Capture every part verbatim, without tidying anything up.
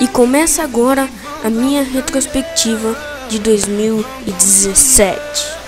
E começa agora a minha retrospectiva de dois mil e dezessete.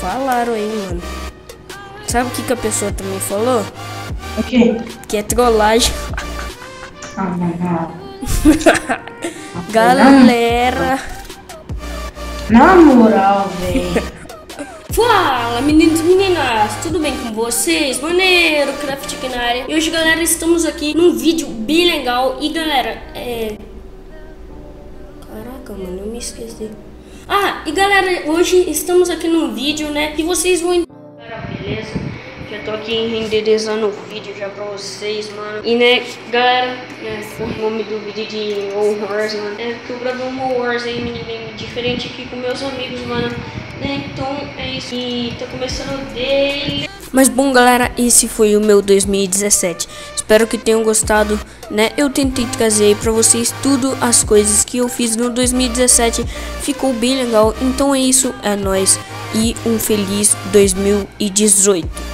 Falaram aí, mano. Sabe o que que a pessoa também falou? O quê? Que é trollagem. Ah, não, não. Galera. Na moral, velho. Fala, meninos e meninas. Tudo bem com vocês? Maneiro, Craft aqui na área. E hoje, galera, estamos aqui num vídeo bem legal. E, galera, é... Caraca, mano, eu me esqueci. Ah, e galera, hoje estamos aqui num vídeo, né, que vocês vão... Cara, beleza? Já tô aqui renderizando o vídeo já pra vocês, mano. E, né, galera, né, o nome do vídeo de All Wars, mano. É que eu gravei um All Wars aí, minigame diferente aqui com meus amigos, mano. Né, então é isso. E tá começando dele. Mas, bom, galera, esse foi o meu dois mil e dezessete. Espero que tenham gostado, né? Eu tentei trazer aí pra vocês tudo as coisas que eu fiz no dois mil e dezessete. Ficou bem legal. Então é isso, é nóis. E um feliz dois mil e dezoito.